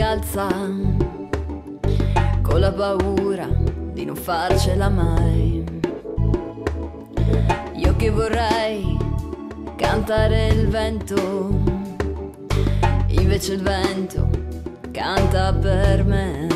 scalza, con la paura di non farcela mai. Io che vorrei cantare il vento, invece il vento canta per me.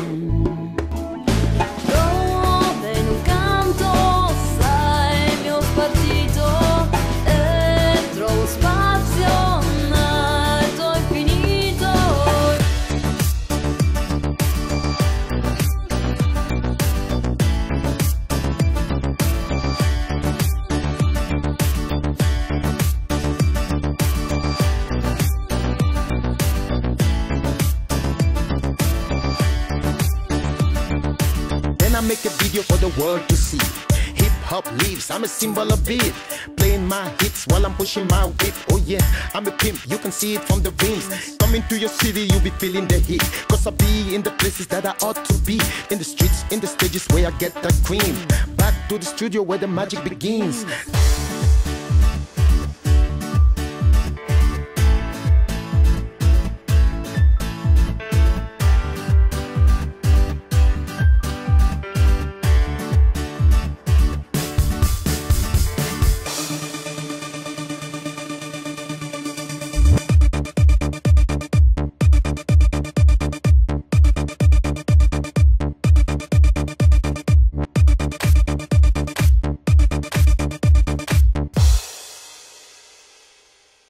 I make a video for the world to see. Hip-hop leaves, I'm a symbol of beat. Playing my hits while I'm pushing my whip. Oh yeah, I'm a pimp, you can see it from the rims. Coming to your city, you'll be feeling the heat, cause I'll be in the places that I ought to be. In the streets, in the stages where I get the cream. Back to the studio where the magic begins.